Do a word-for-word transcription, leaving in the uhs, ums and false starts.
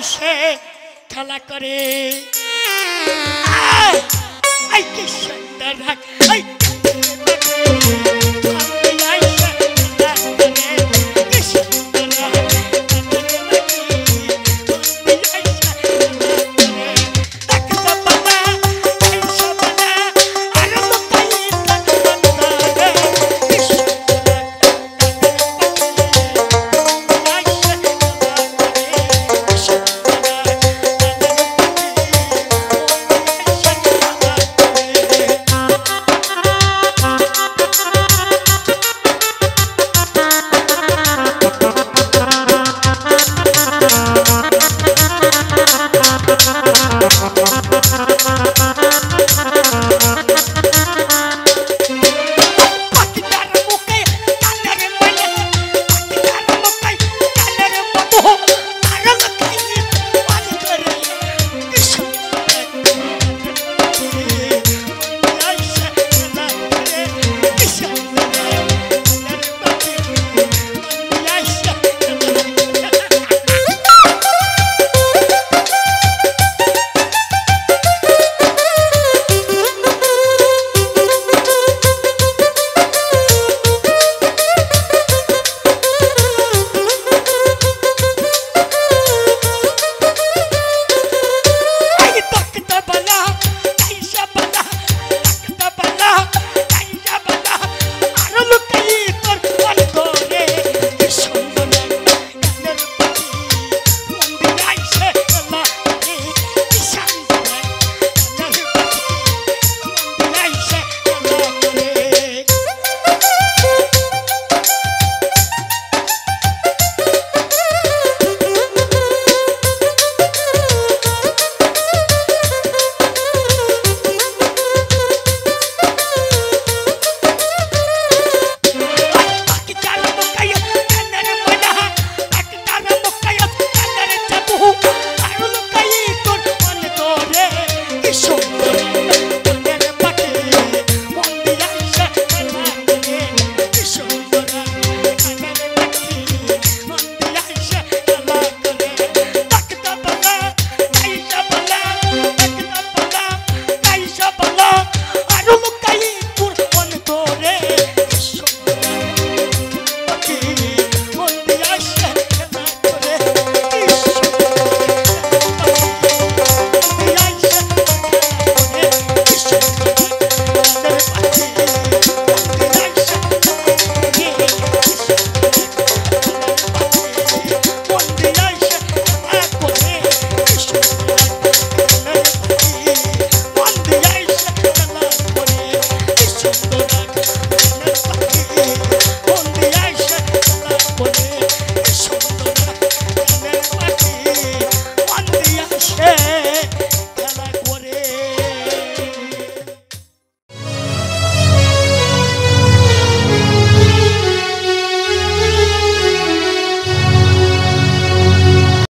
এসে খেলা করে আই কি সুন্দর ভাগ আই